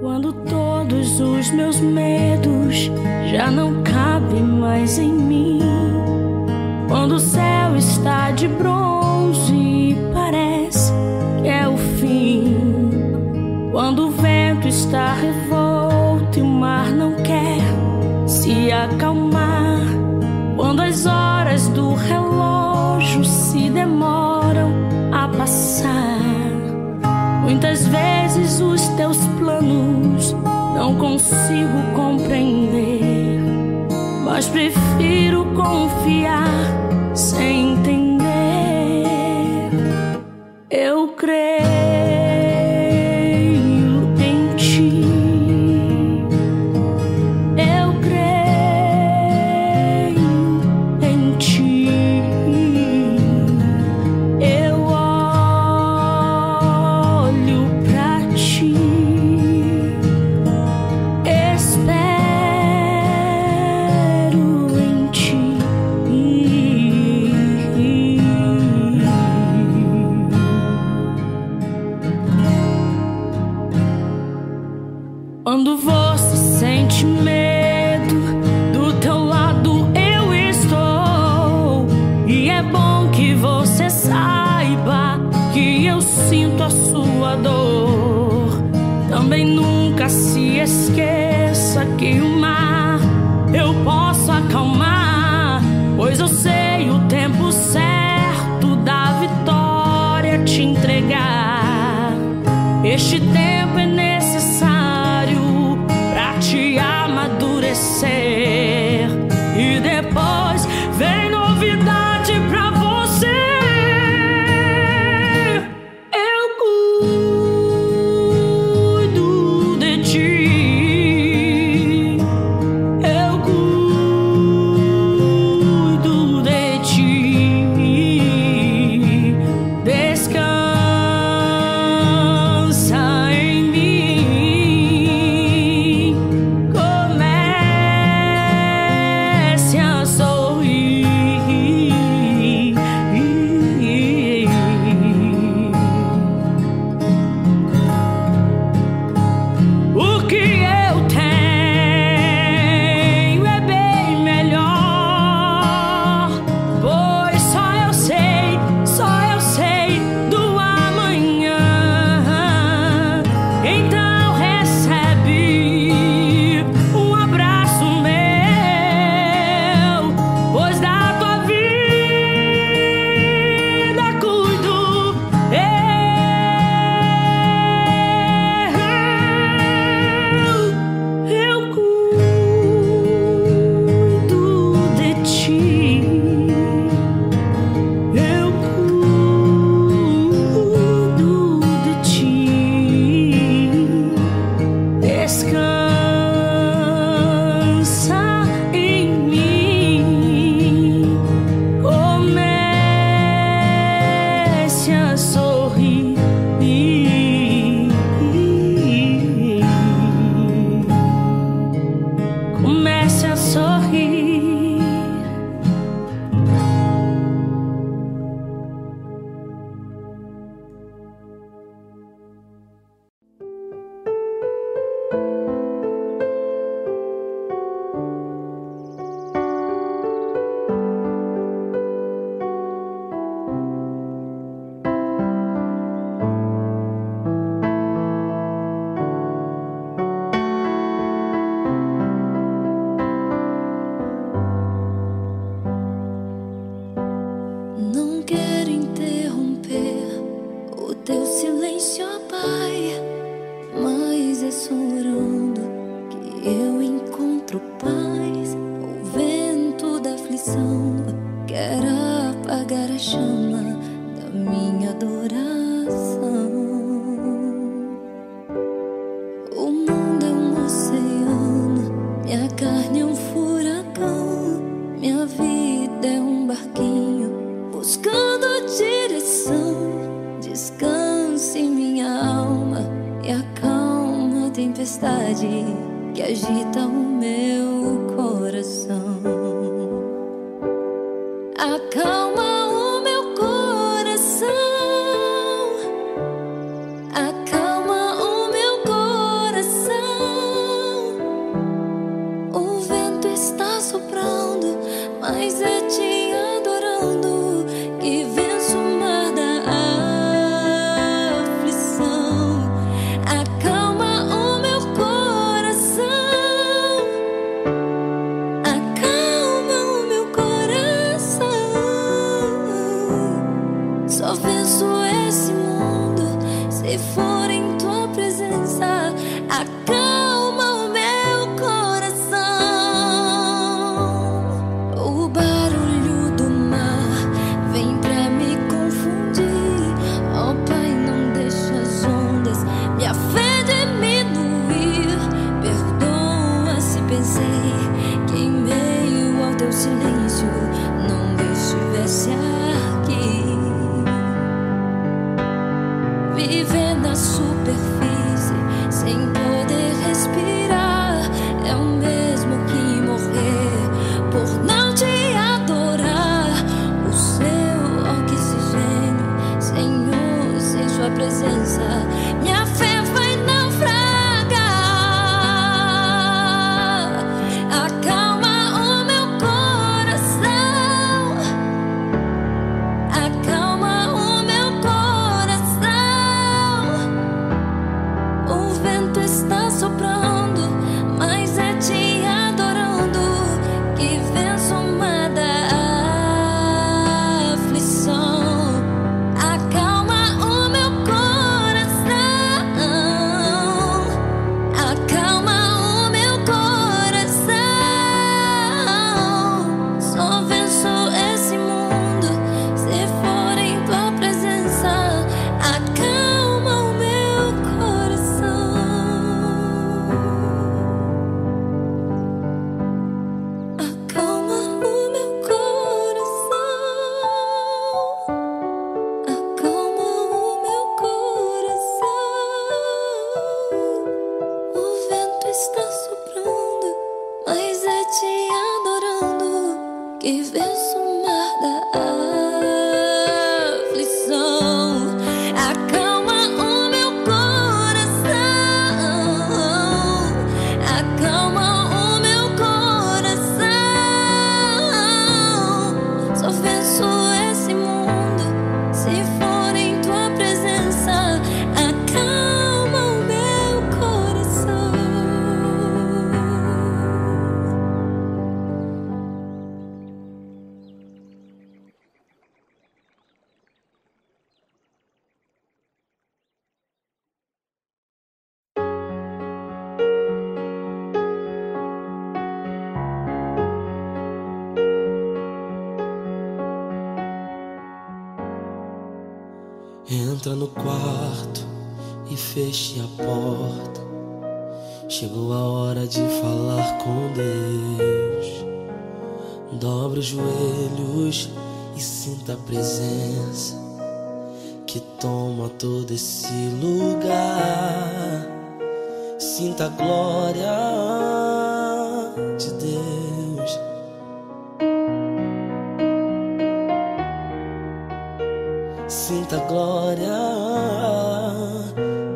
Quando todos os meus medos já não cabem mais em mim, quando o céu está de bronze e parece que é o fim, quando o vento está revolto e o mar não quer se acalmar, quando as horas do relógio se demoram a passar, muitas vezes os teus planos não consigo compreender, mas prefiro confiar sem entender. Eu creio em ti, eu creio em ti, eu olho pra ti. Quando você sente medo, do teu lado eu estou. E é bom que você saiba que eu sinto a sua dor. Também nunca se esqueça que o mar eu posso acalmar, pois eu sei o tempo certo da vitória te entregar. Este tempo é necessário te amadurecer, e depois vem novidade pra você. Eu cuido de ti, eu cuido de ti. Descansa em mim. Comece a sorrir. Teu silêncio, ó Pai, mas é chorando que eu encontro paz. O vento da aflição quer apagar a chama da minha adoração. O mundo é um oceano, minha carne é um furacão, minha vida é um barquinho buscando a direção. Descanse minha alma e acalma a tempestade que agita o meu coração. Acalma o meu coração, acalma o meu coração. Entra no quarto e feche a porta. Chegou a hora de falar com Deus. Dobre os joelhos e sinta a presença que toma todo esse lugar. Sinta a glória de Deus. Sinta a glória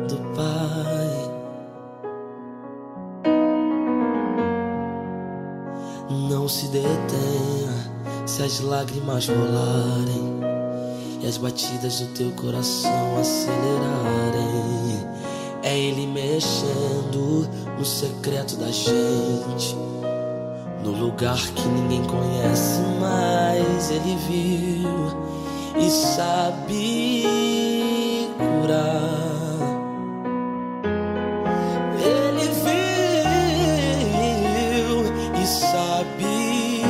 do Pai. Não se detenha se as lágrimas rolarem e as batidas do teu coração acelerarem. É Ele mexendo no secreto da gente, no lugar que ninguém conhece, mas Ele viu e sabe curar. Ele viu e sabe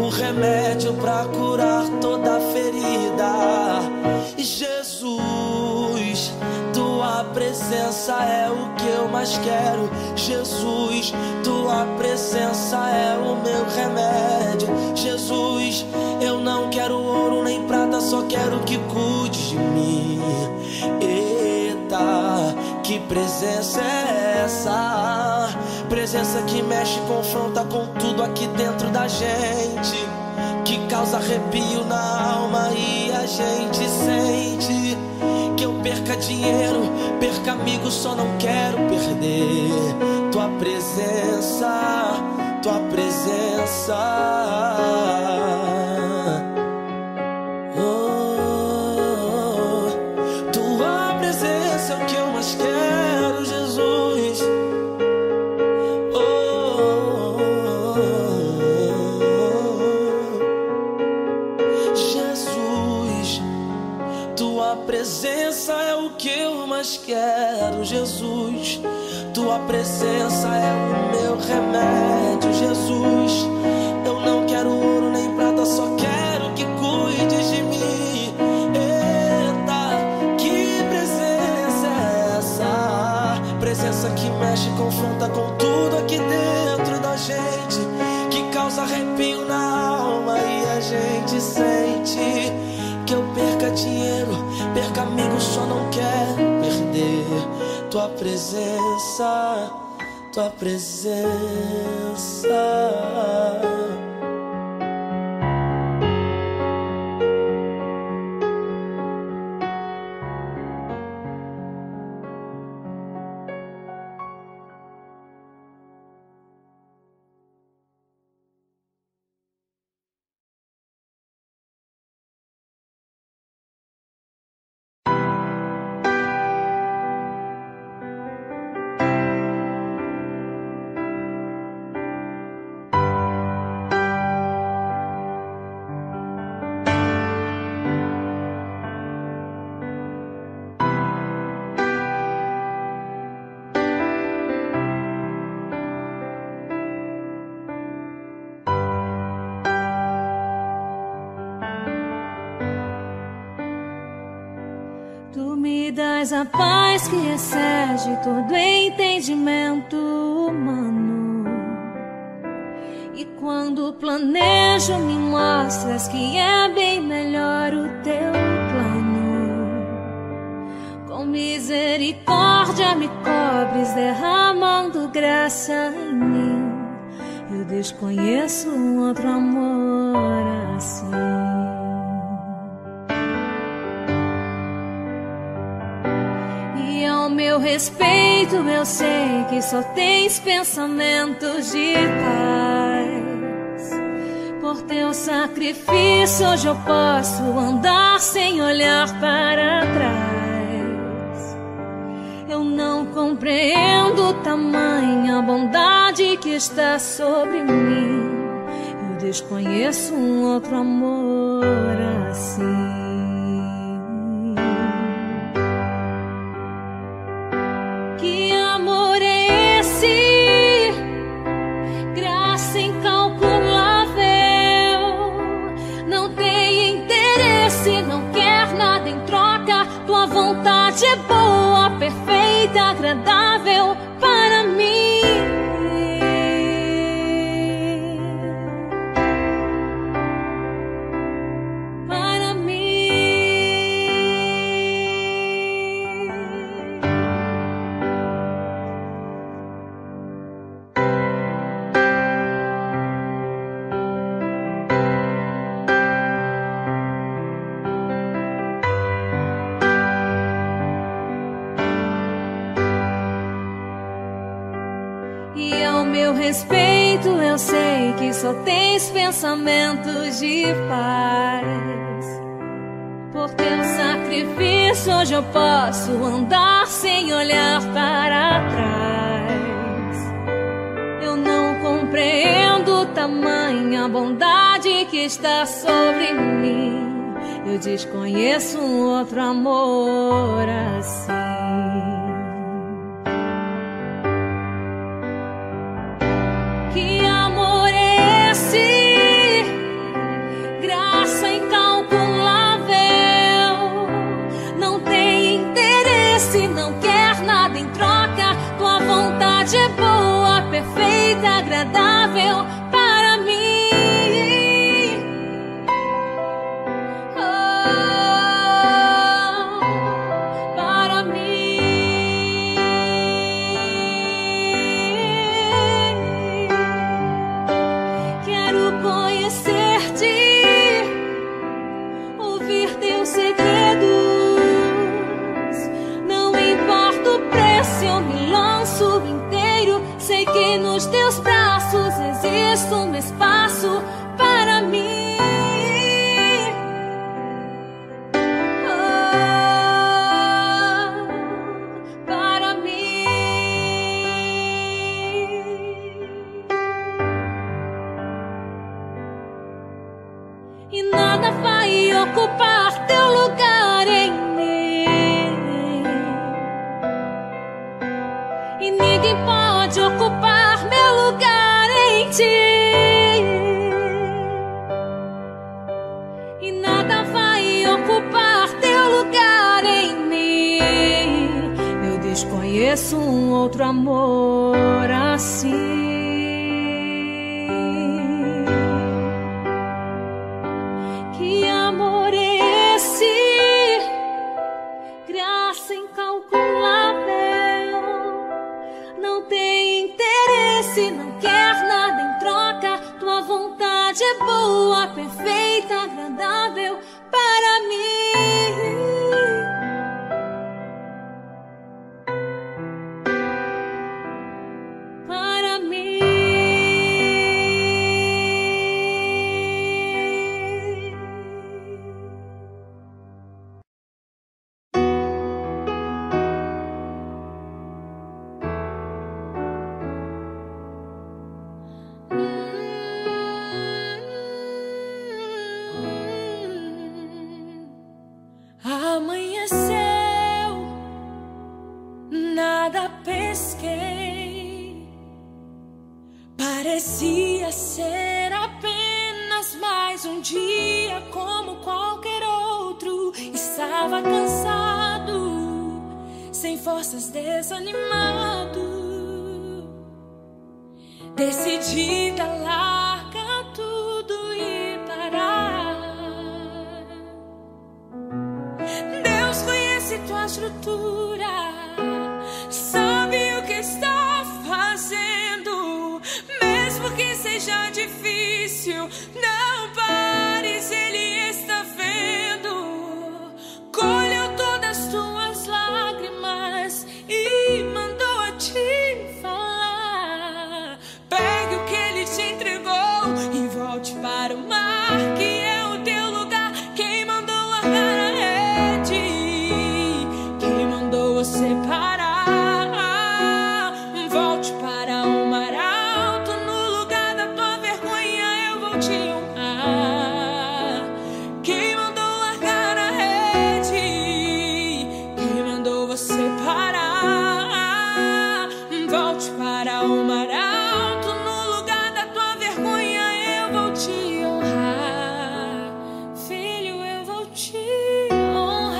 o remédio pra curar toda ferida. E Jesus, tua presença é o que eu mais quero. Jesus, tua presença é o meu remédio. Jesus, eu não quero ouro nem prata, só quero que cuides de mim. Eita, que presença é essa? Presença que mexe e confronta com tudo aqui dentro da gente, que causa arrepio na alma e a gente sente. Que eu perca dinheiro, perca amigos, só não quero perder tua presença, tua presença. Quero Jesus, tua presença é o meu remédio. Jesus, eu não quero ouro nem prata, só quero que cuides de mim. Eita, que presença é essa? Presença que mexe e confronta com tudo aqui dentro da gente, que causa arrepio na alma e a gente sente. Que eu perca dinheiro, perca amigos, só não quero tua presença, tua presença. dás a paz que excede todo entendimento humano. E quando planejo, me mostras que é bem melhor o teu plano. Com misericórdia me cobres, derramando graça em mim. Eu desconheço um outro amor assim. Ao meu respeito, eu sei que só tens pensamentos de paz. Por teu sacrifício hoje eu posso andar sem olhar para trás. Eu não compreendo tamanha bondade que está sobre mim. Eu desconheço um outro amor assim. É boa, perfeita, agradável para mim. Para mim. Respeito, eu sei que só tens pensamentos de paz. Por teu sacrifício hoje eu posso andar sem olhar para trás. Eu não compreendo tamanha bondade que está sobre mim. Eu desconheço um outro amor assim. É boa, perfeita, agradável para mim. Oh, para mim. Quero conhecer-te, ouvir teus segredos. Não importa o preço, eu me lanço em sei que nos teus braços existe um espaço para mim. Oh, para mim. E nada vai ocupar teu lugar em mim. E ninguém pode ocupar meu lugar em ti. E nada vai ocupar teu lugar em mim. Eu desconheço um outro amor assim. Que amor é esse? Graça incalculável. Não tem interesse, não quer nada em troca. Tua vontade é boa, perfeita, agradável para mim. Para parecia ser apenas mais um dia como qualquer outro. Estava cansado. sem forças, desanimado, decidida a largar tudo e parar. Deus conhece tua estrutura, sabe o que está fazendo, mesmo que seja difícil. Não pares, Ele está vendo. Colheu todas as tuas lágrimas e mandou a te falar. Pegue o que Ele te entregou e volte para o mar, que é o teu lugar. Quem mandou largar a rede? Quem mandou você parar? Volte para o mar alto, no lugar da tua vergonha eu vou te honrar. Quem mandou largar a rede? Quem mandou você parar? Volte para o mar alto, no lugar da tua vergonha eu vou te honrar. Filho, eu vou te honrar.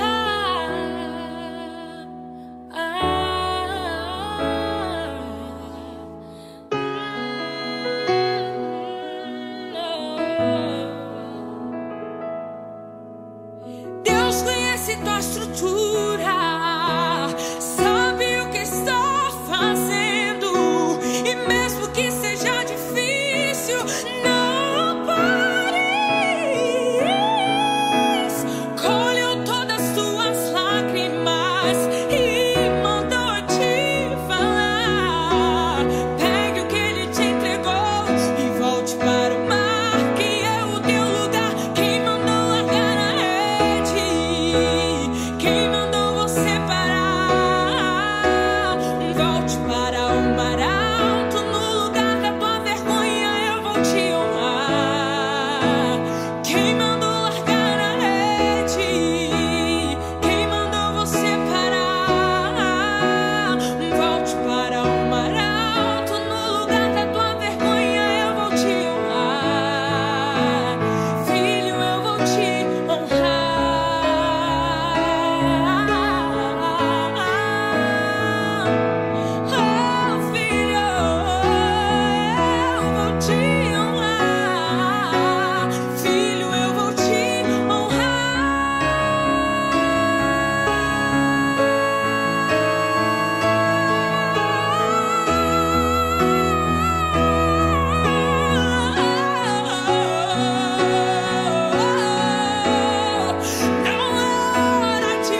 Deus conhece tua estrutura, sabe o que está fazendo, e mesmo que seja difícil, não pares. Colheu todas as tuas lágrimas e mandou te falar. Pegue o que Ele te entregou e volte para o mar, que é o teu lugar. Quem mandou largar a rede? Quem mandou você parar? Volte para o mar alto, no lugar da tua vergonha eu vou te honrar. Quem mandou largar a rede? Quem mandou você parar? Volte para o mar alto, no lugar da tua vergonha eu vou te honrar. Filho, eu vou te honrar. Oh, filho, eu vou te honrar. Filho, eu vou te honrar. Não é hora de parar. Deus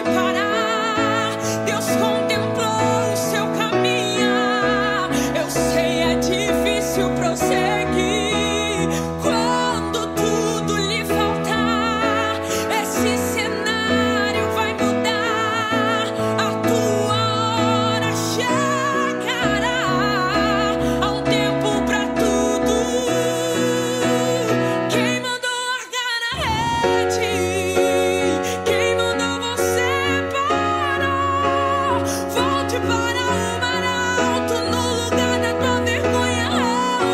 contemplou o seu caminhar. Eu sei, é difícil prosseguir quando tudo lhe faltar. Esse cenário vai mudar. A tua hora chegará. Há um tempo pra tudo. Quem mandou largar a rede? Quem mandou você parar? Volte para o mar alto, no lugar da tua vergonha eu vou te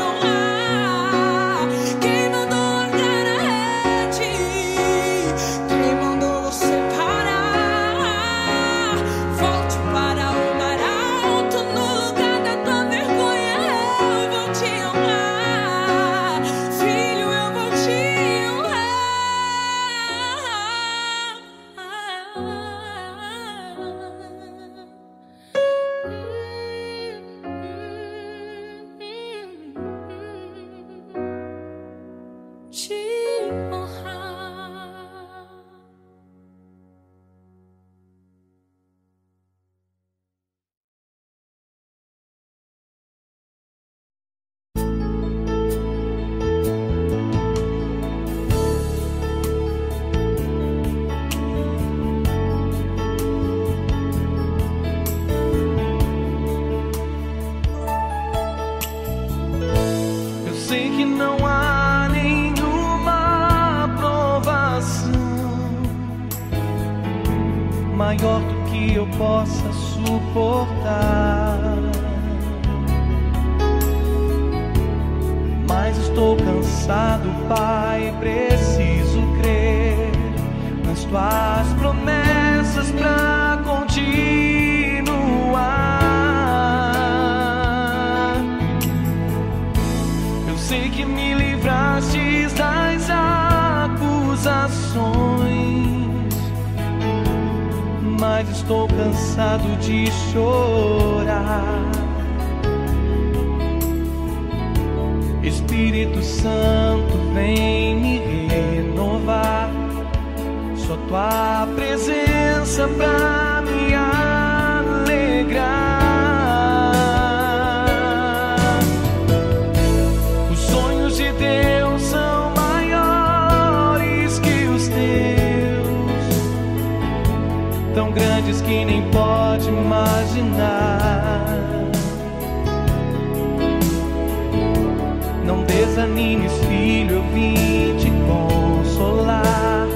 honrar. Quem mandou largar a rede? Quem mandou você parar? Volte para o mar alto, no lugar da tua vergonha eu vou te honrar. Filho, eu vou te honrar. Te honrar. Eu sei que não há nenhuma aprovação maior do que eu possa suportar, mas estou cansado, Pai, preciso crer nas tuas promessas pra continuar. cansado de chorar. Espírito Santo, vem me renovar. Só tua presença pra me alegrar. Os sonhos de Deus são maiores que os teus, tão grandes que nem pode imaginar. Não desanimes, filho, eu vim te consolar.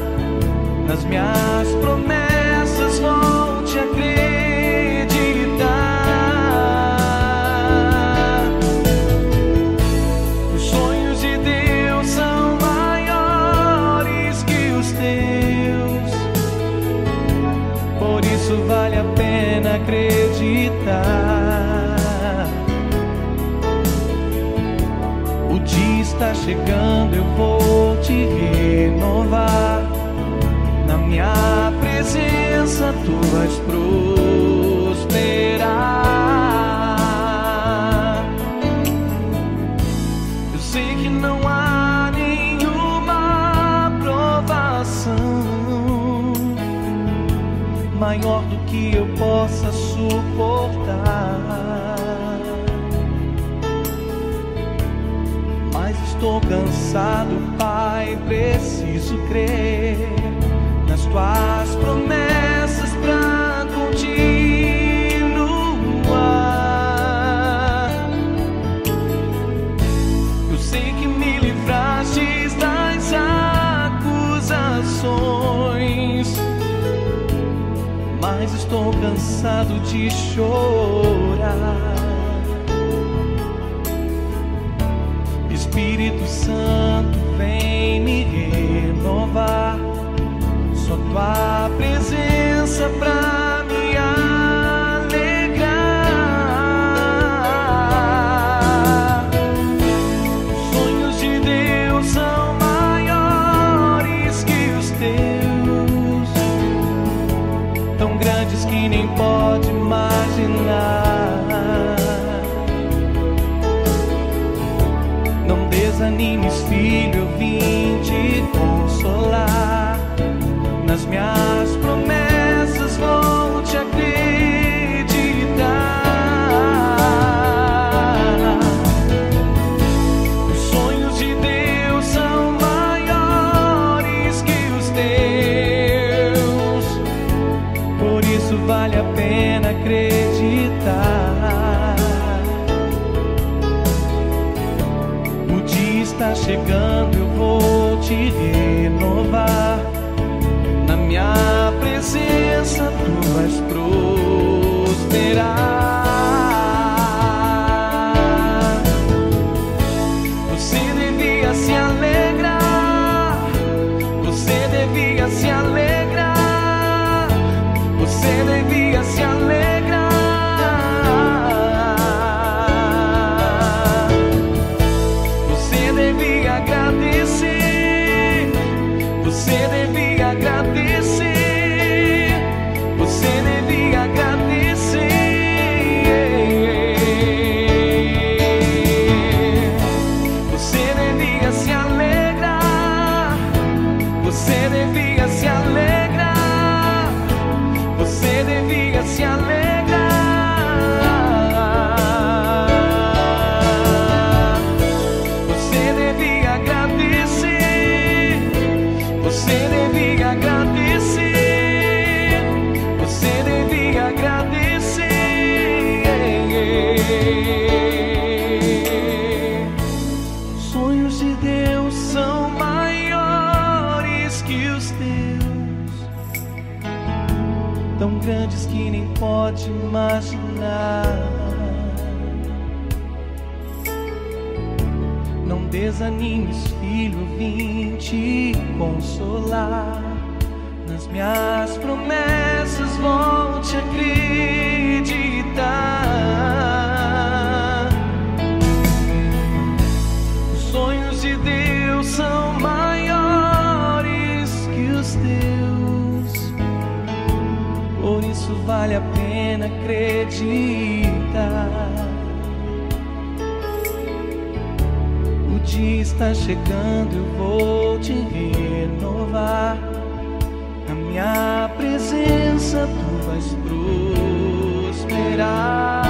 Nas minhas promessas vou te acreditar. Os sonhos de Deus são maiores que os teus, por isso vale a pena acreditar. O dia está chegando, eu vou te renovar. Na minha presença tu vais prosperar. Eu sei que não há nenhuma provação maior do que eu possa suportar, mas estou cansado, Pai, preciso crer nas tuas promessas pra continuar. Eu sei que me livrastes das acusações, mas estou cansado de chorar. Espírito Santo, vem me renovar. Só tua presença pra me alegrar. Os sonhos de Deus são maiores que os teus, tão grandes que nem pode imaginar. Não desanimes, filho, eu vim te consolar. Nas minhas promessas vou te acreditar. Os sonhos de Deus são maiores que os teus, por isso vale a pena acreditar. O dia está chegando, eu vou te renovar. Minha presença tu vais prosperar. Você devia se alegrar, você devia se alegrar, você devia se alegrar, você devia agradecer, você devia agradecer. Tão grandes que nem pode imaginar. Não desanimes, filho, vim te consolar. Nas minhas promessas vou te acreditar. Os sonhos de Deus são maiores que os teus, por isso vale vale a pena acreditar. O dia está chegando, eu vou te renovar. Na minha presença tu vais prosperar.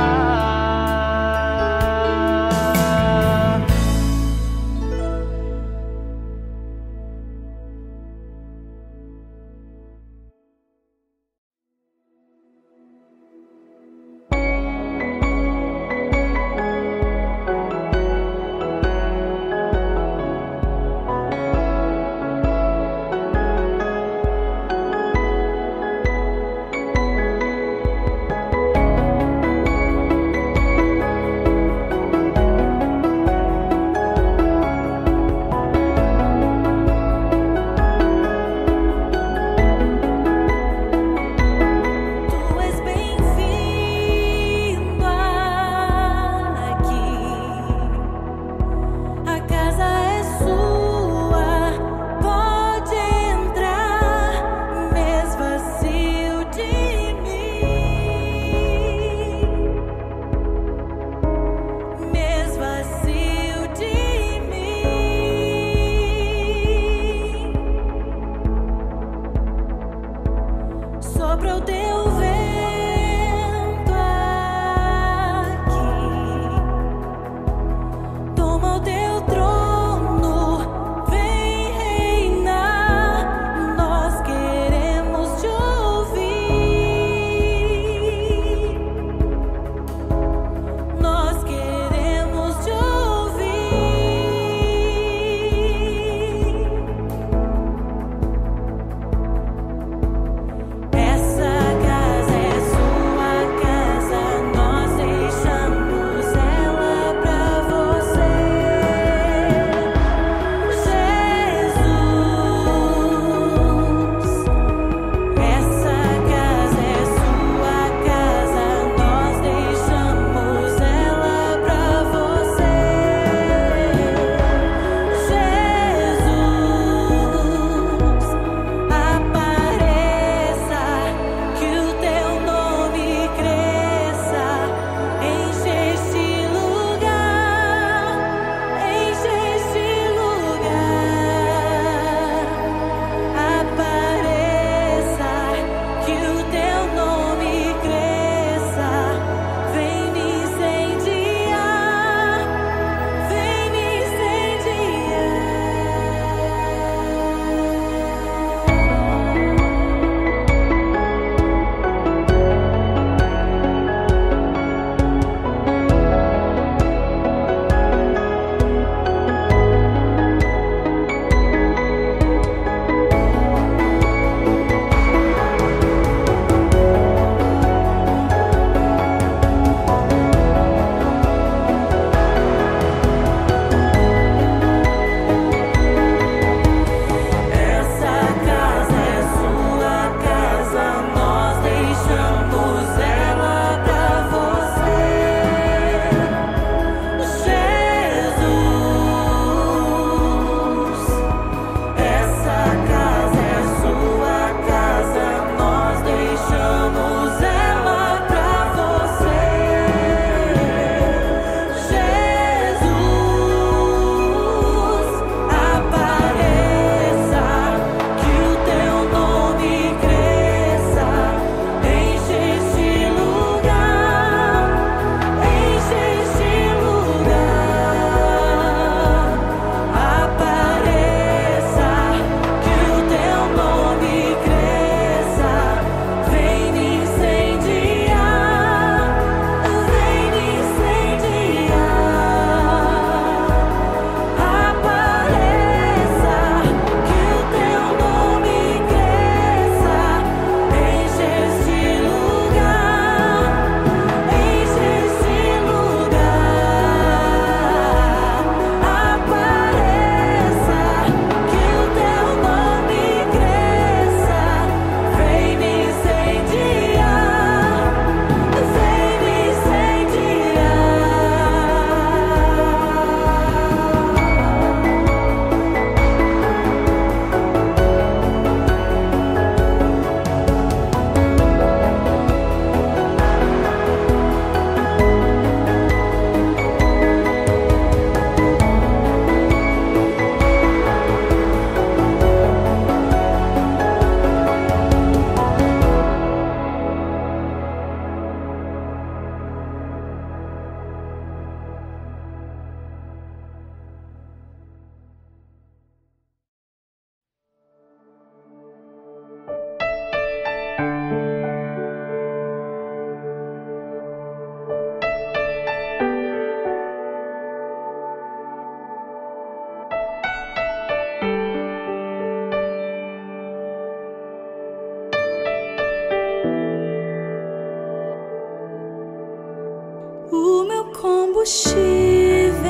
combustível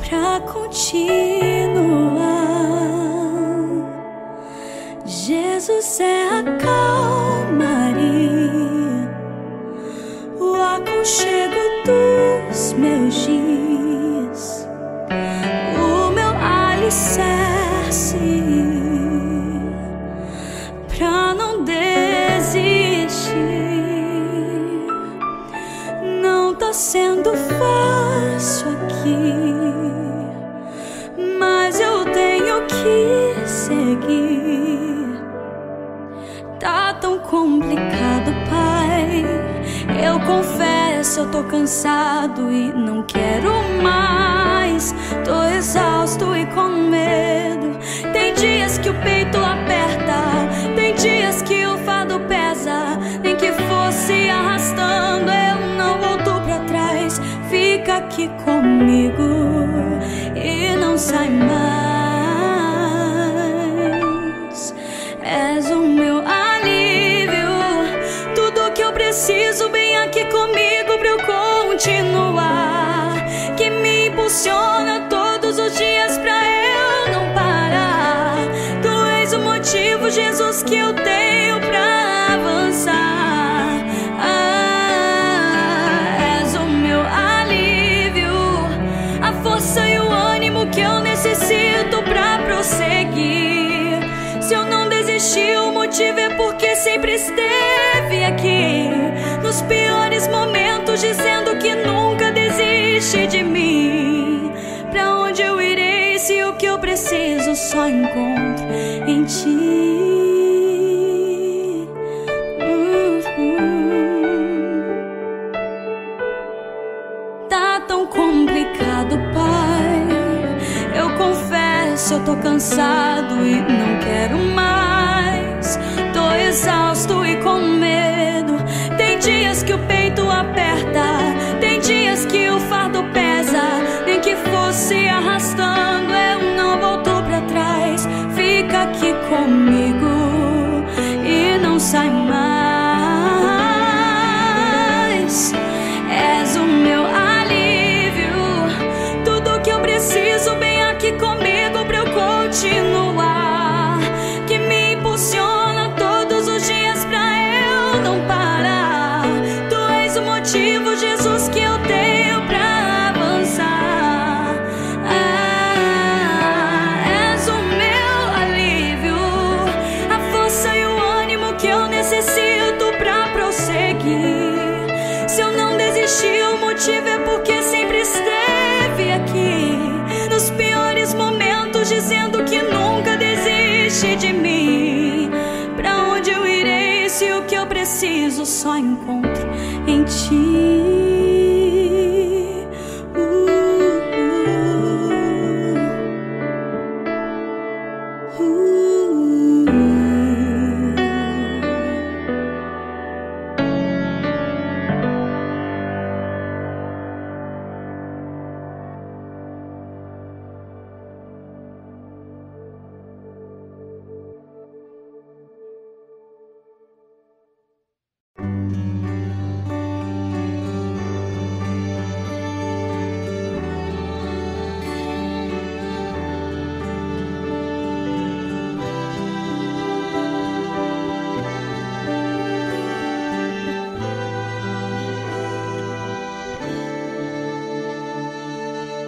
pra continuar. Jesus é a calmaria, o aconchego dos meus dias, o meu alicerce pra não desistir. Sendo fácil aqui, mas eu tenho que seguir. Tá tão complicado, Pai. Eu confesso, eu tô cansado e não quero mais. Tô exausto e com medo. Tem dias que o peito aperta, tem dias que o fardo pesa. Nem que fosse arrastando, eu não volto. Fica aqui comigo e não sai mais. És o meu alívio, tudo que eu preciso, vem aqui comigo pra eu continuar. Que me impulsiona todos os dias pra eu não parar. Tu és o motivo, Jesus, que eu tenho pra avançar. E o ânimo que eu necessito pra prosseguir. Se eu não desistir, o motivo é porque sempre esteve aqui, nos piores momentos, dizendo que nunca desiste de mim. Pra onde eu irei se o que eu preciso só encontro em ti? Tá tão complicado, Pai. Eu tô cansado e não quero mais. Tô exausto e com medo. Tem dias que o peito aperta, tem dias que o fardo pesa. Nem que fosse arrastando, eu não volto pra trás. Fica aqui comigo e não sai mais. És o meu alívio, tudo que eu preciso, vem aqui comigo continuar, que me impulsiona todos os dias pra eu não parar. Tu és o motivo, Jesus, que eu tenho pra avançar. És o meu alívio, a força e o ânimo que eu necessito pra prosseguir. Se eu não desistir, o motivo é porque sempre esteve aqui, nos piores momentos, dizendo que nunca desiste de mim. Pra onde eu irei se o que eu preciso só encontro em ti?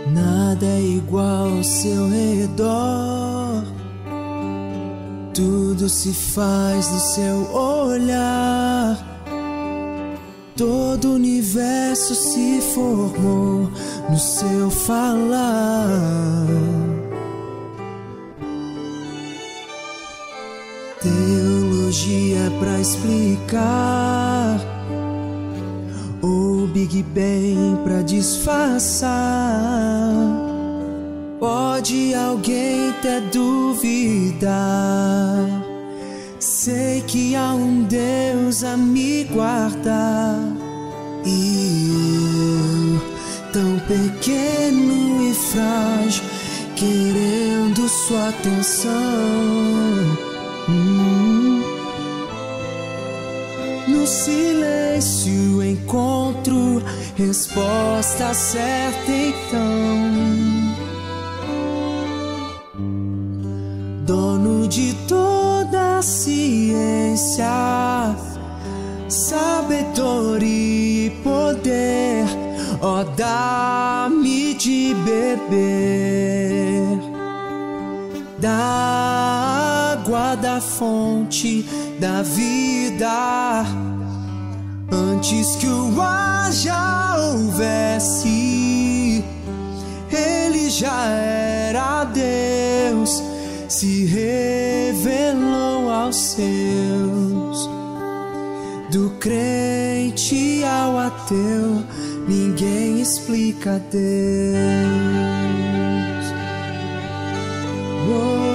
Nada é igual ao seu redor, tudo se faz no seu olhar. Todo o universo se formou no seu falar. Teologia pra explicar, ou Big Bang pra disfarçar. Pode alguém até duvidar, sei que há um Deus a me guardar. E eu, tão pequeno e frágil, querendo sua atenção. No silêncio em encontro resposta certa, então, dono de toda a ciência, sabedoria e poder, ó, dá-me de beber da água da fonte da vida, antes que o ar já houvesse, ele já era Deus, se revelou aos seus. Do crente ao ateu, ninguém explica Deus. Oh.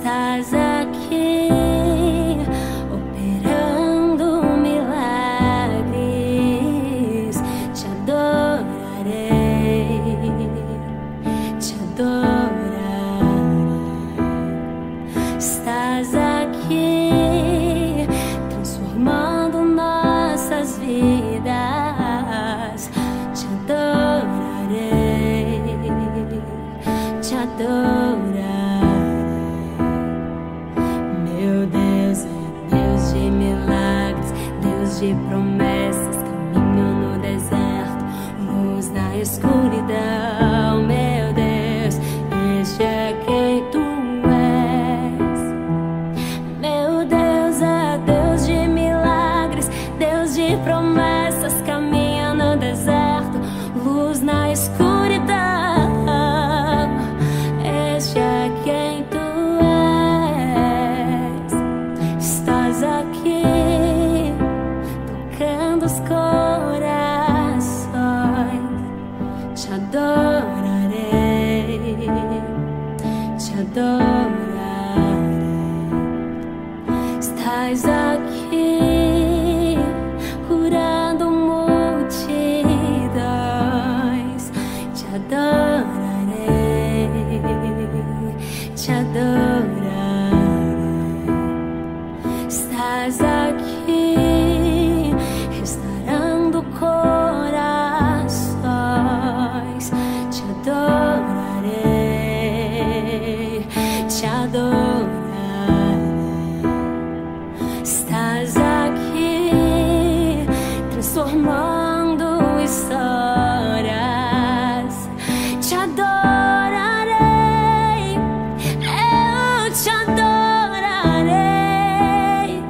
Estás estás aqui, transformando nossas vidas. Te adorarei, te adorarei. Meu Deus é Deus de milagres, Deus de promessas, caminho no deserto, luz na escuridão. Meu Deus, este é quem tu és. Meu Deus é Deus de milagres, Deus de promessas, caminho no deserto, luz na escuridão. Este é quem tu és. Estás aqui, tocando os corações. Te adorarei, te adorarei. Estás aqui, curando multidões. Te adorarei, te adorarei. Estás aqui, restaurando corações. Te adorarei, te adorarei. Estás aqui, transformando histórias. Te adorarei, eu te adorarei.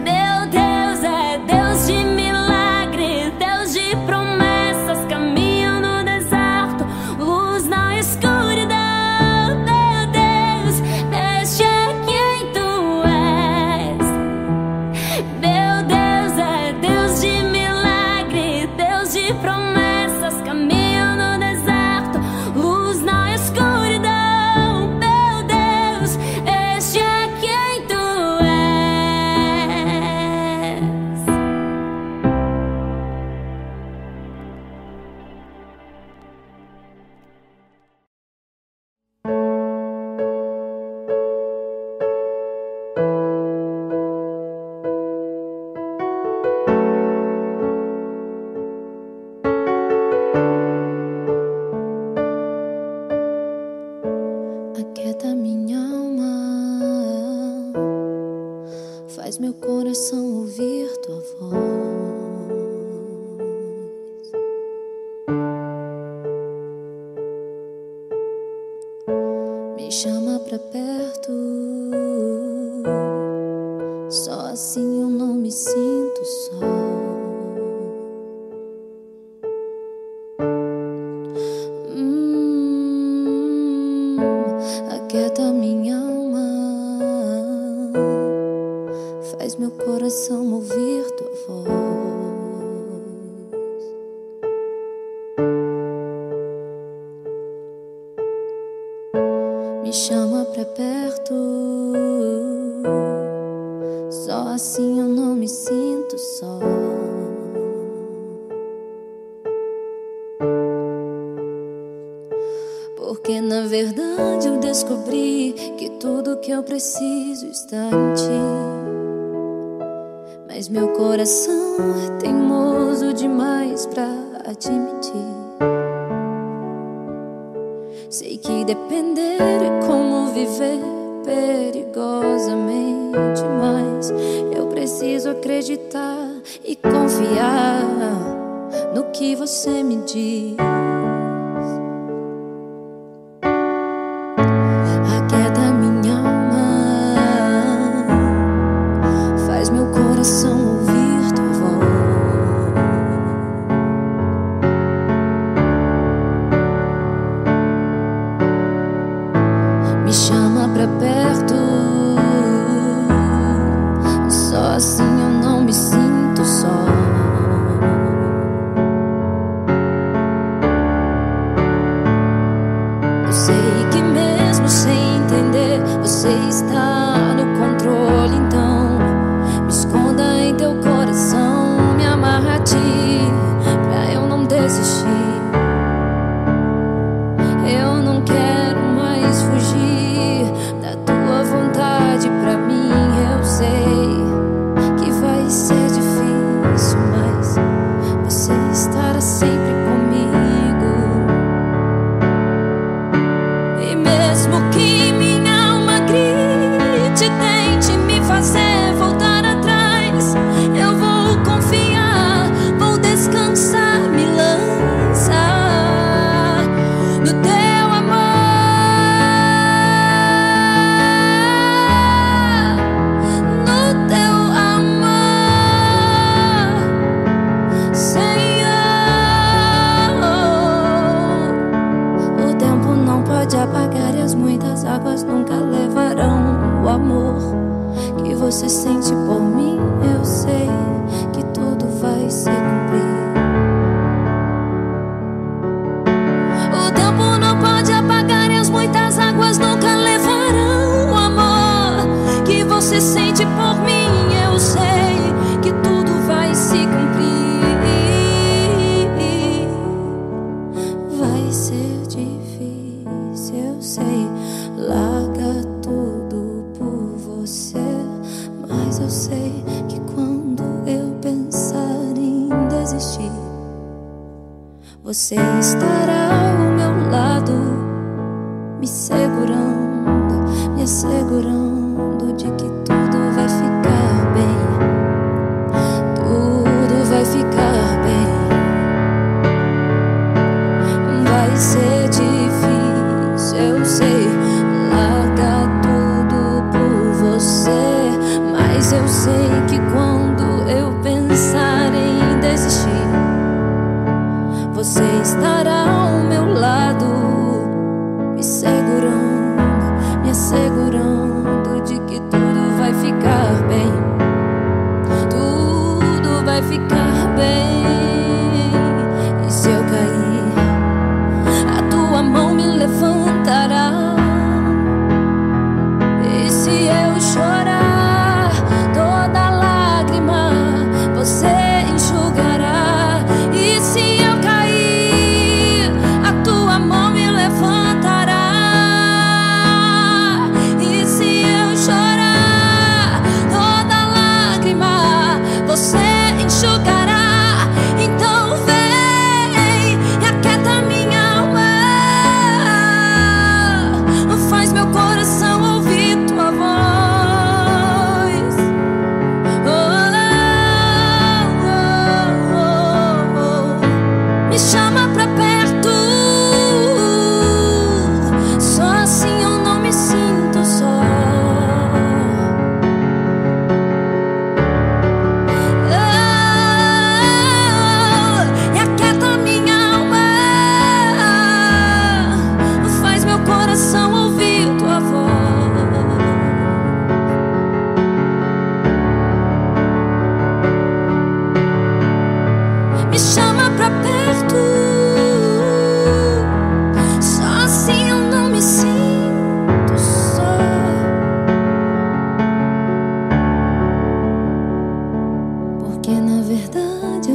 Meu Deus é Deus de milagre, Deus de promessas, caminho no deserto, luz na escuridão. Meu Deus, este é quem tu és. Meu Deus é Deus de milagre, Deus de promessas, caminho no deserto, luz na escuridão. Meu Deus, este é quem tu és. Aquieta minha alma, faz meu coração ouvir tua voz. Me chama pra perto, só assim eu não me sinto só. Aquieta minha alma, faz meu coração ouvir tua voz. Me chama pra perto, só assim eu não me sinto só. Porque na verdade eu descobri que tudo que eu preciso está em ti, mas meu coração é teimoso demais pra admitir. Sei que depender é como viver perigosamente, mas eu preciso acreditar e confiar no que você me diz. Sinto só. você sente por mim, eu sei que tudo vai se cumprir. O tempo não pode apagar e as muitas águas nunca levarão o amor que você sente por mim, eu sei que tudo vai se cumprir. Vai ser difícil, eu sei, larga tudo por você, mas eu sei que quando eu pensar em desistir, você estará ao meu lado, me assegurando de que tudo vai ficar bem, tudo vai ficar bem. Vai ser difícil, eu sei, larga tudo por você, mas eu sei que quando eu pensar em desistir, você estará ao meu lado, me assegurando de que tudo vai ficar bem, tudo vai ficar bem. E se eu cair, a tua mão me levantará.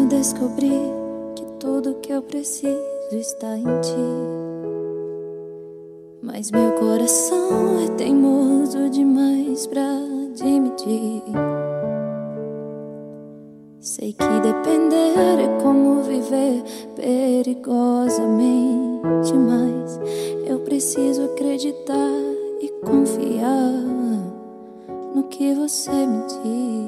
Descobri que tudo que eu preciso está em ti, mas meu coração é teimoso demais pra admitir. Sei que depender é como viver perigosamente, mas eu preciso acreditar e confiar no que você me diz.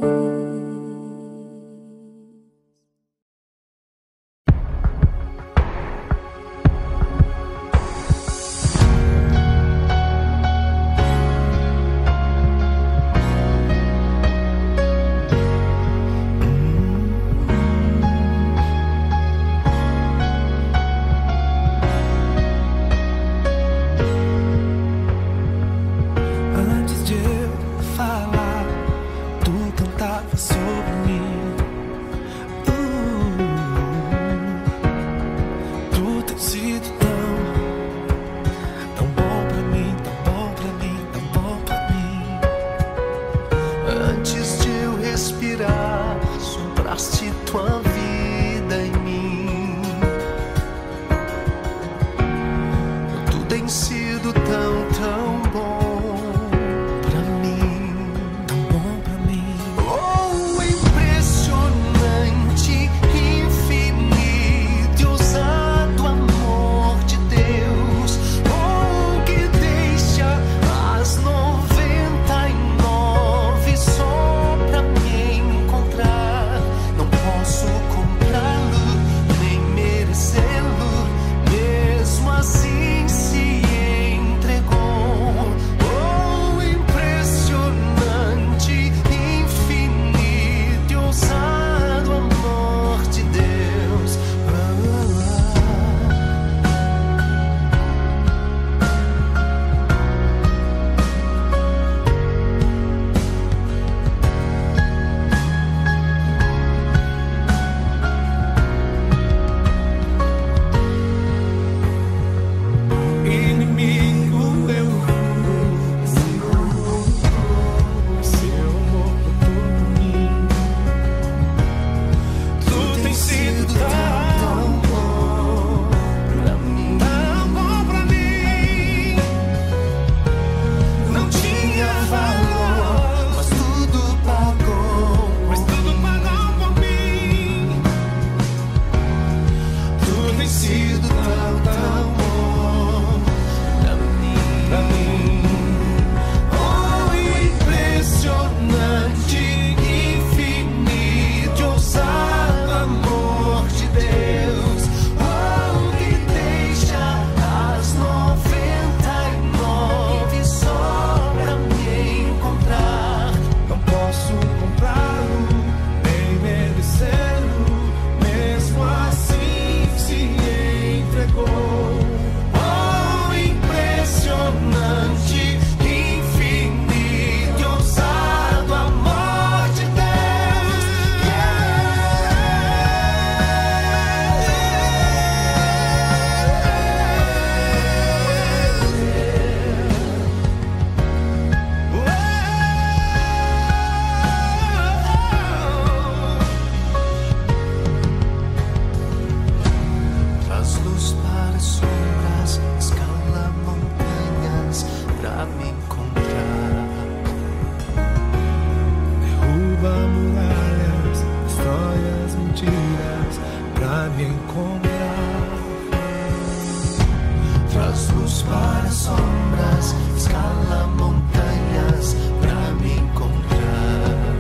derruba muralhas, destrói as mentiras pra me encontrar. Traz luz para sombras, escala montanhas pra me encontrar.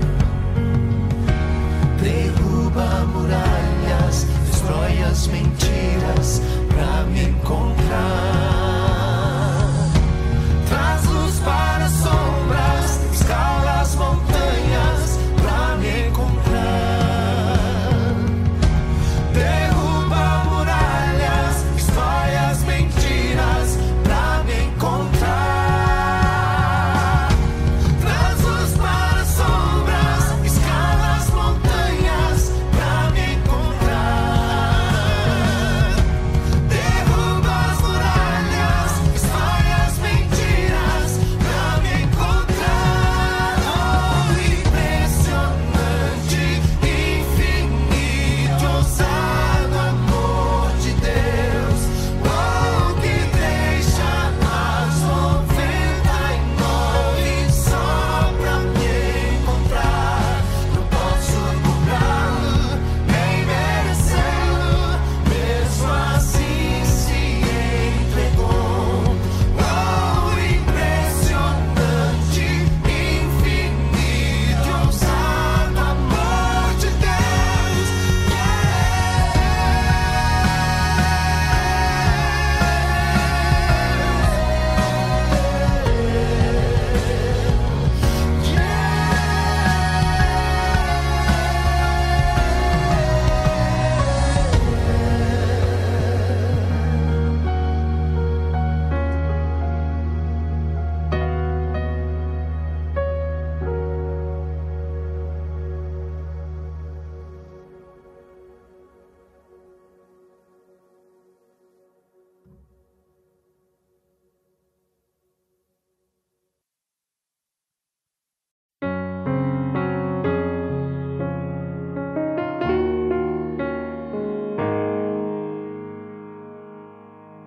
Derruba muralhas, destrói as mentiras pra me encontrar. Traz luz para sombras, escala as montanhas pra me encontrar. Derruba muralhas, destrói as mentiras pra me encontrar. Traz luz para sombras, escala as montanhas pra me encontrar. Derruba as muralhas, destrói as mentiras pra me encontrar. Oh, impressionante, infinito, ousado amor de Deus. Oh, que deixa as 99 só pra me encontrar. Não posso comprá-lo, nem merecê-lo. Mesmo assim se entregou. Oh, impressionante, infinito, ousado amor de Deus.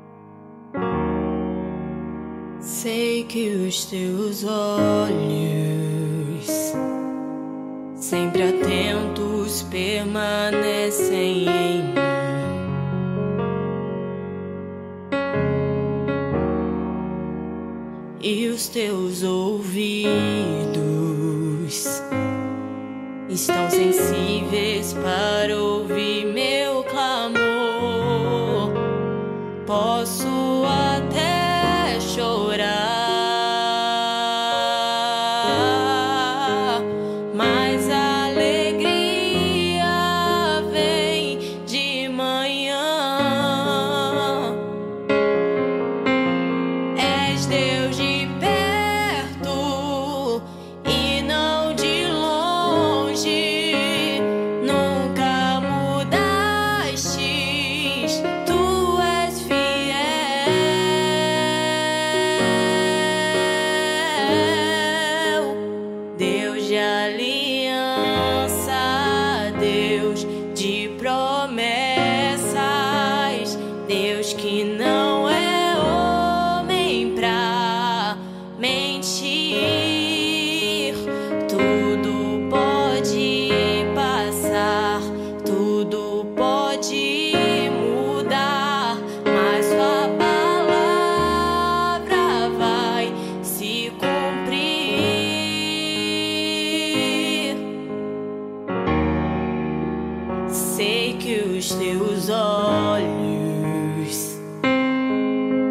Sei que os teus olhos,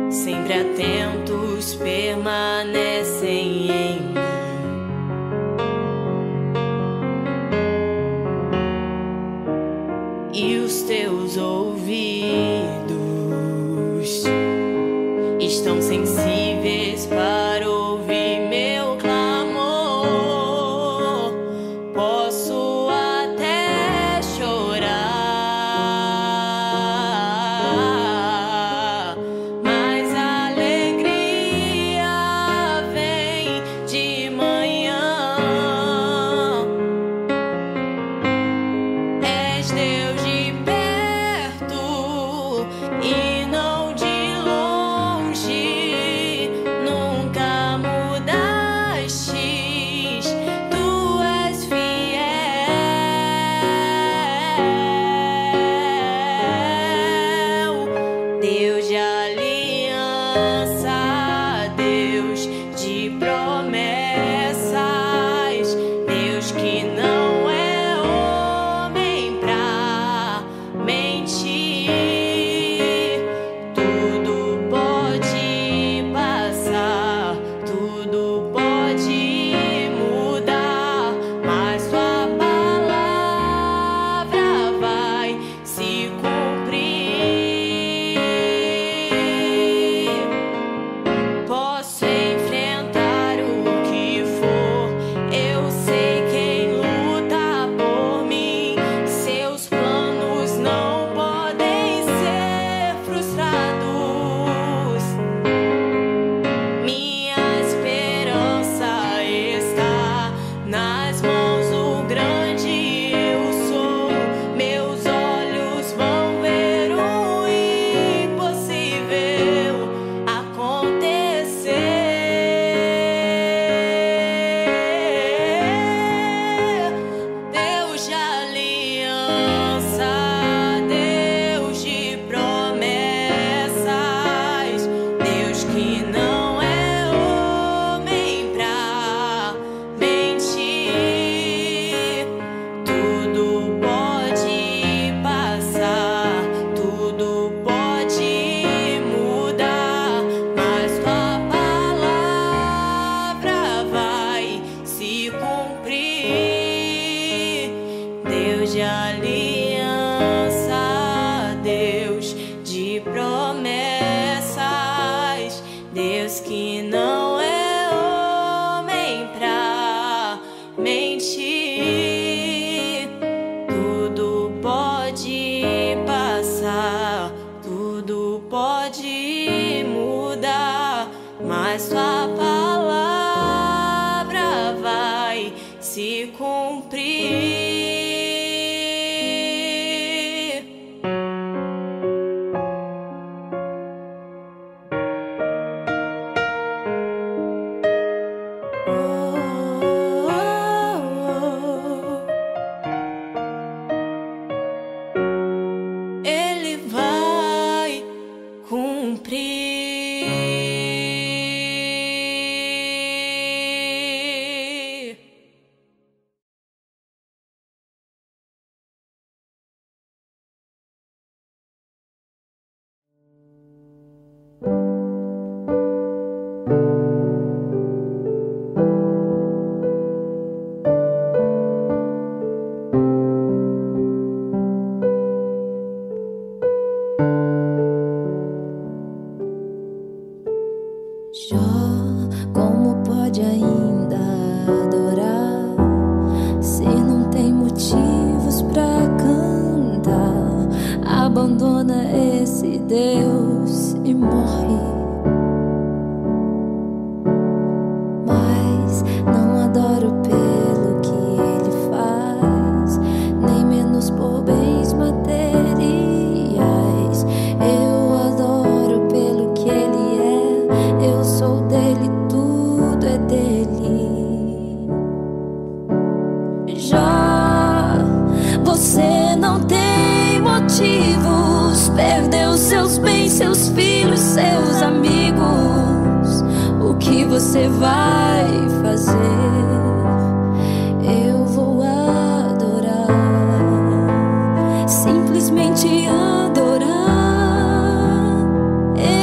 sempre atentos, permanecem em mim, e os teus ouvidos estão sensíveis para ouvir meu clamor. Posso até chorar, estão sensíveis para ouvir meu clamor. Posso até chorar, mas a alegria de aliança, Deus de promessas, Deus que não é homem pra mentir. Tudo pode passar, tudo pode mudar, mas tua palavra vai se cumprir. Perdeu seus bens, seus filhos, seus amigos. O que você vai fazer? Eu vou adorar, simplesmente adorar.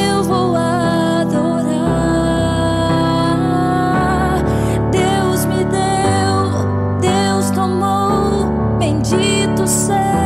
Eu vou adorar. Deus me deu, Deus tomou, bendito seja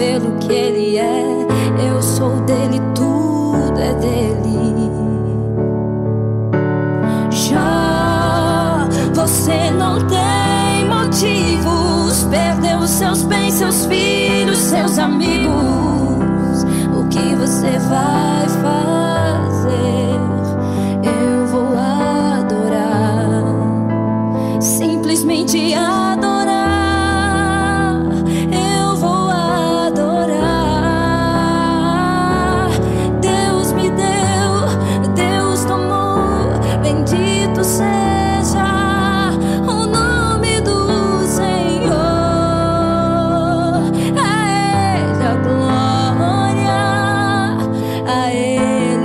pelo que ele é. Eu sou dele, tudo é dele. Já você não tem motivos, perdeu seus bens, seus filhos, seus amigos. O que você vai fazer? Eu vou adorar, simplesmente adorar. A Ele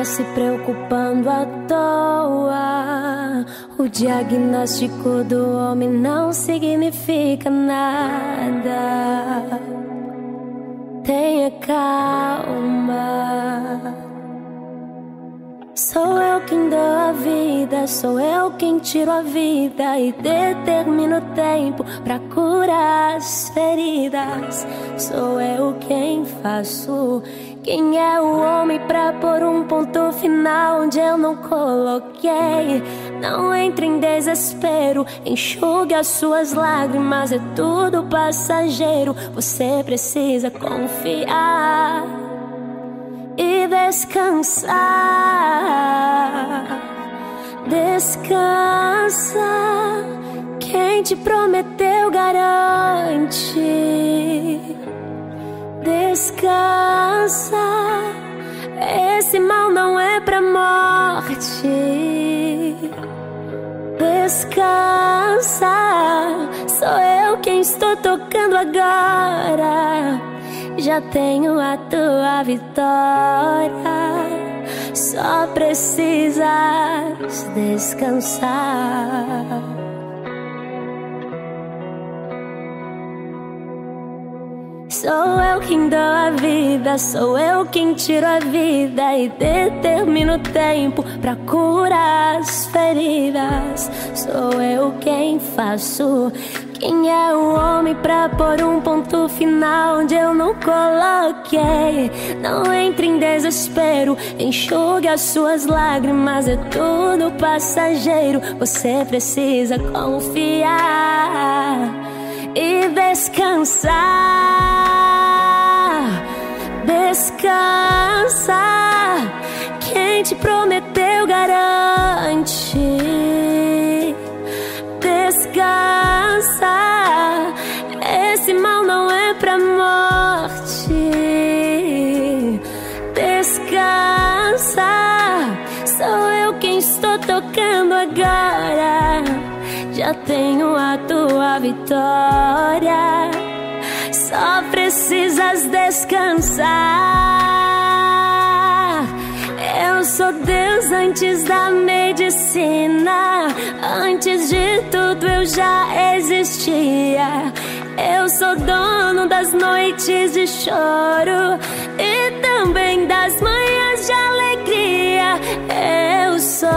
ficar se preocupando à toa. O diagnóstico do homem não significa nada. Tenha calma. Sou eu quem dou a vida, sou eu quem tiro a vida e determino o tempo pra curar as feridas. Sou eu quem faço. Quem é o homem pra pôr um ponto final onde eu não coloquei? Não entre em desespero, enxugue as suas lágrimas, é tudo passageiro. Você precisa confiar e descansar. Descansa, quem te prometeu garante. Descansa, esse mal não é pra morte. Descansa, sou eu quem estou tocando agora. Já tenho a tua vitória, só precisas descansar. Sou eu quem dou a vida, sou eu quem tiro a vida e determino o tempo pra curar as feridas. Sou eu quem faço. Quem é o homem pra pôr um ponto final onde eu não coloquei? Não entre em desespero, enxugue as suas lágrimas, é tudo passageiro. Você precisa confiar e descansar. Descansa, quem te prometeu garante. Descansa, esse mal não é pra morte. Descansa, sou eu quem estou tocando agora. Já tenho a tua vitória, só precisas descansar. Eu sou Deus antes da medicina, antes de tudo eu já existia. Eu sou dono das noites de choro e também das manhãs de alegria. Eu sou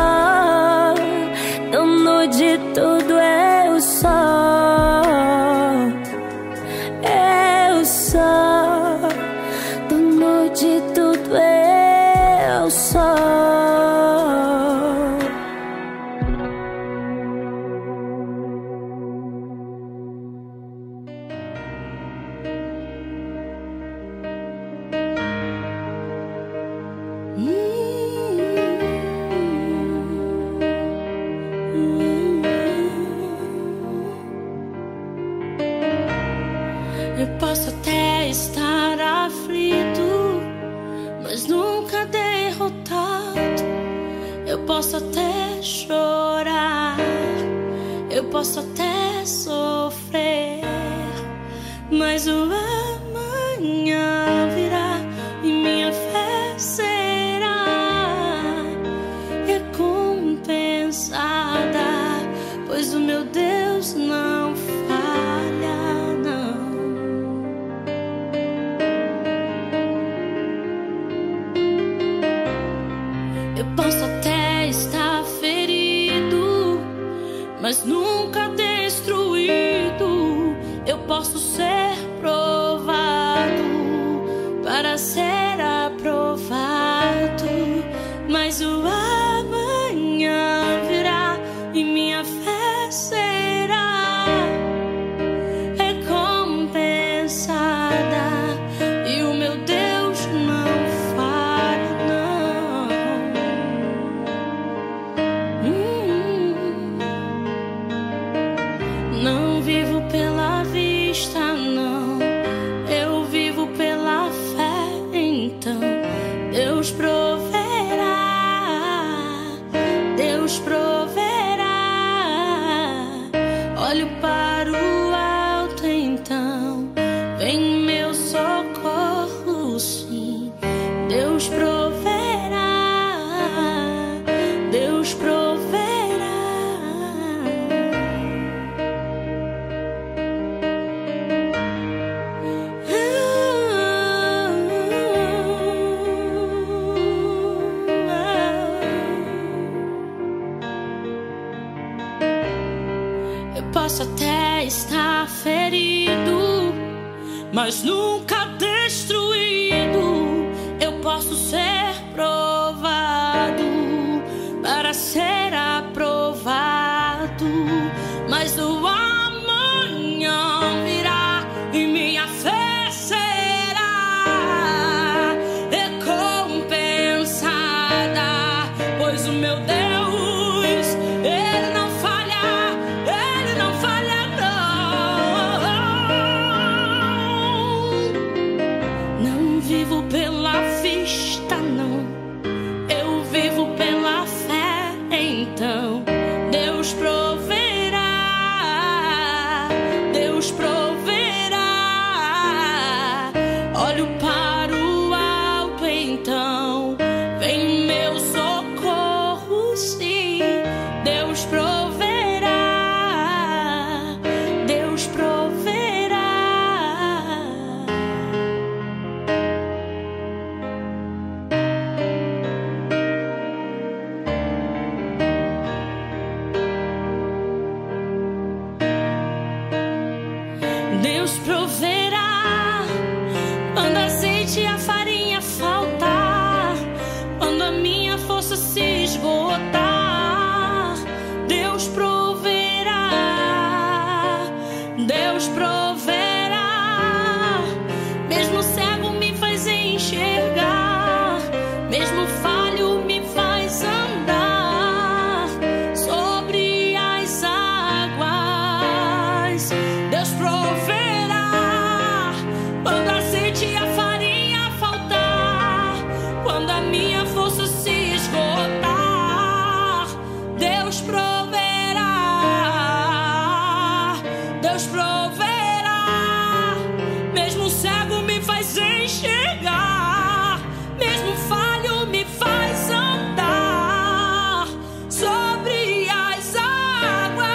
dono de tudo, eu sou. Eu sou dono de tudo, eu sou. Mas nunca destruído, eu posso ser protegido. mas nunca destruído. Eu posso ser provado para ser aprovado, mas o amanhã virá e minha fé será recompensada, pois o meu Deus, Deus proverá. Quando azeite e a farinha faltar, quando a minha força se esgotar, Deus proverá, Deus proverá. Mesmo o cego me faz enxergar, mesmo o falho me faz andar sobre as águas. Deus proverá. Deus proverá, mesmo o cego me faz enxergar, mesmo o falho me faz andar sobre as águas.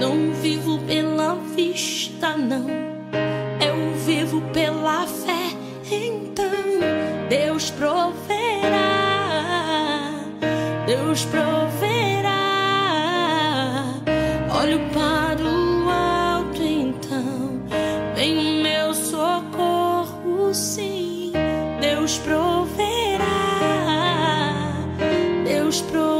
Não vivo pela vista, não, eu vivo pela fé, então Deus proverá, Deus proverá. Olho para o alto, então vem meu socorro, sim. Deus proverá, Deus proverá.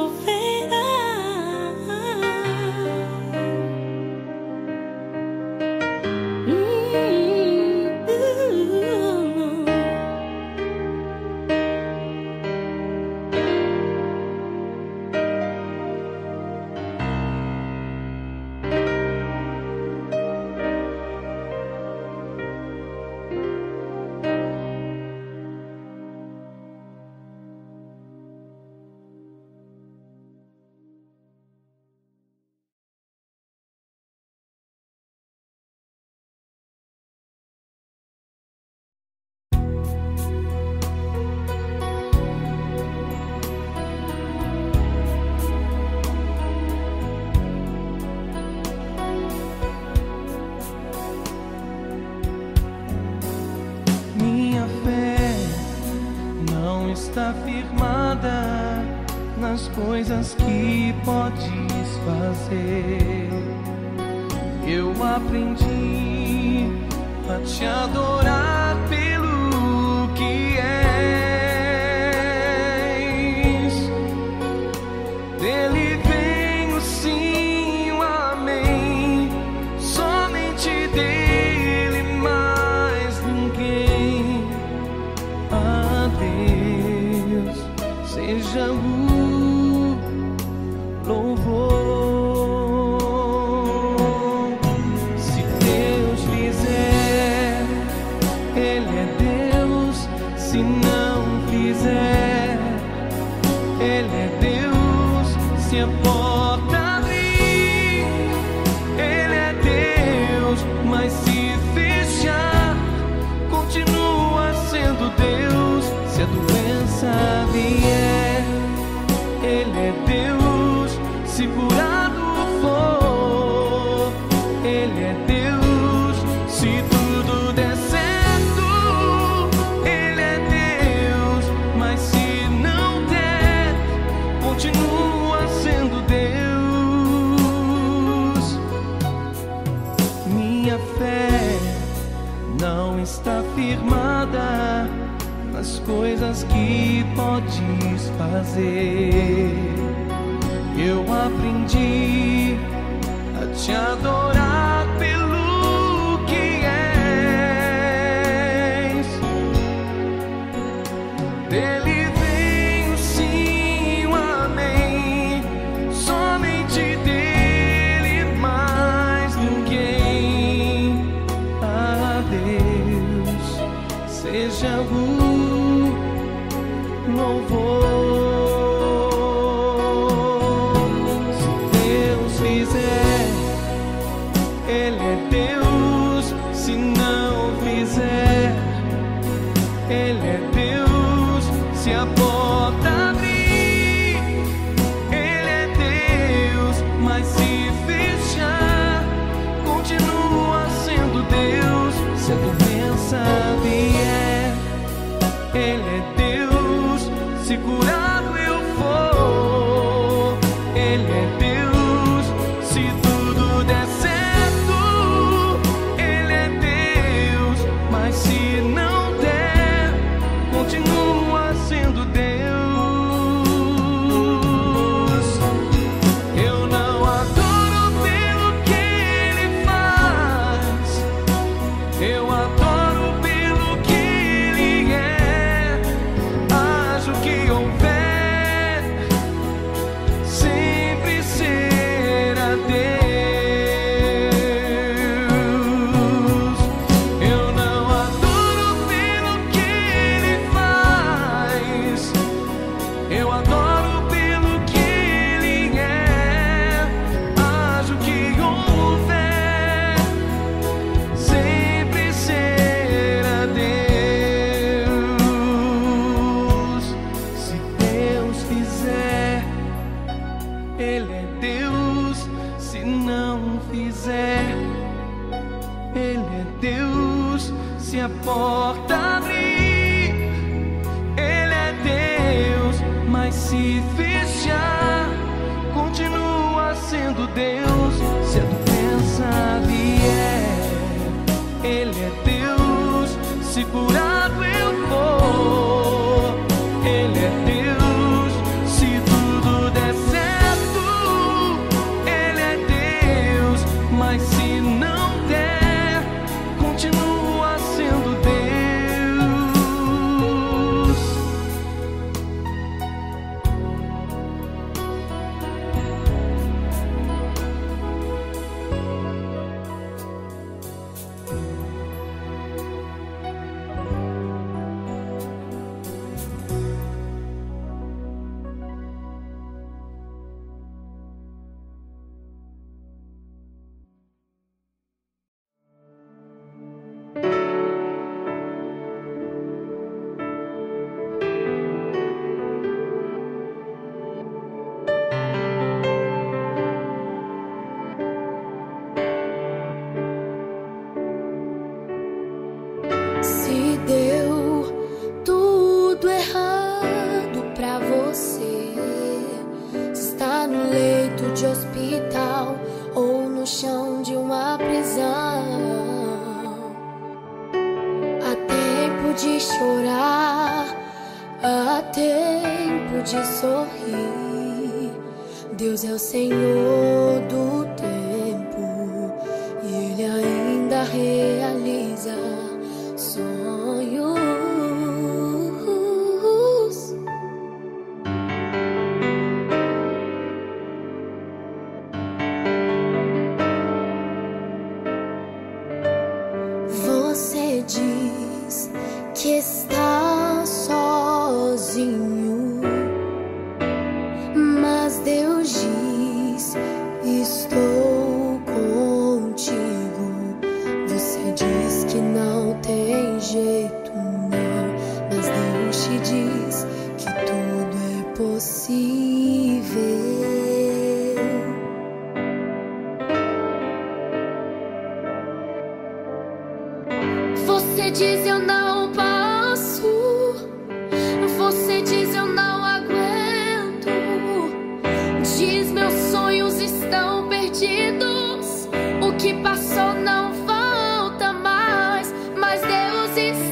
Está firmada nas coisas que podes fazer. Eu aprendi a te adorar pelo que és. Dele vem o sim, o amém. Somente dele, mais ninguém. Adeus. Seja o louvor. Se Deus fizer, Ele é Deus. Se não fizer, Ele é Deus. Se a porta abrir, Ele é Deus. Mas se fechar, continua sendo Deus. Se a doença vier, Ele é Deus. Se curado for, Ele é Deus. Se tudo der certo, Ele é Deus. Mas se não der, continua sendo Deus. firmada nas coisas que podes fazer. Eu aprendi a te adorar pelo que és. Dele vem o sim, o amém. Somente dele, mais ninguém. A Deus seja o louvor. O que passou não volta mais, mas Deus está.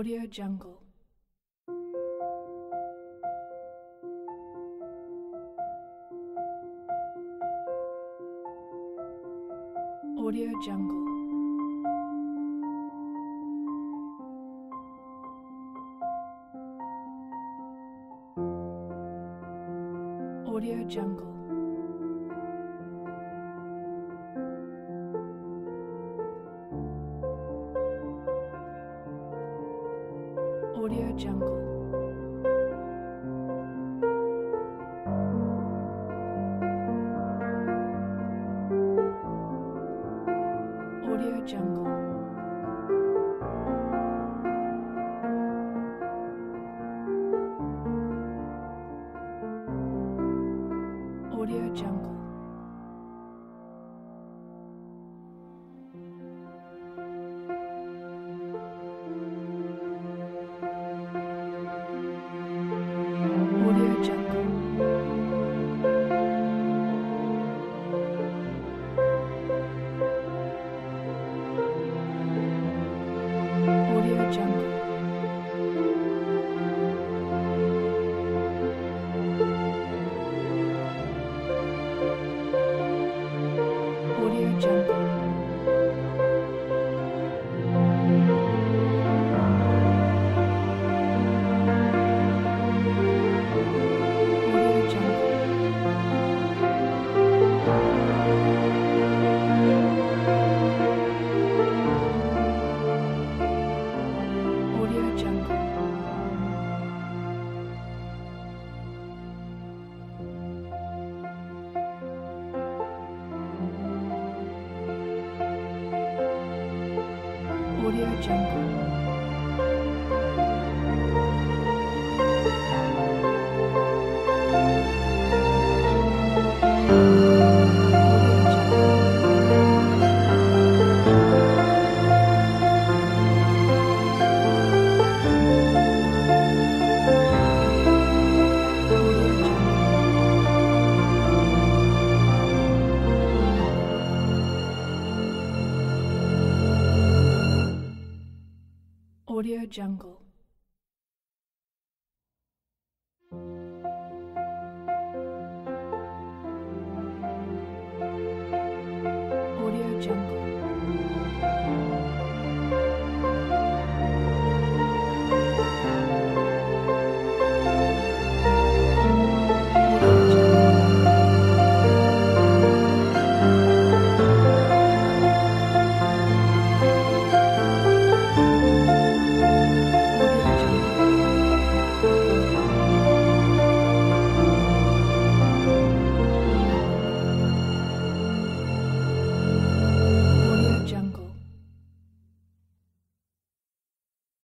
Audio Jungle. Audio Jungle. Audio Jungle. Audio Jungle. Audio Jungle. Audio Jungle. Audio Jungle. jungle. Audio jungle.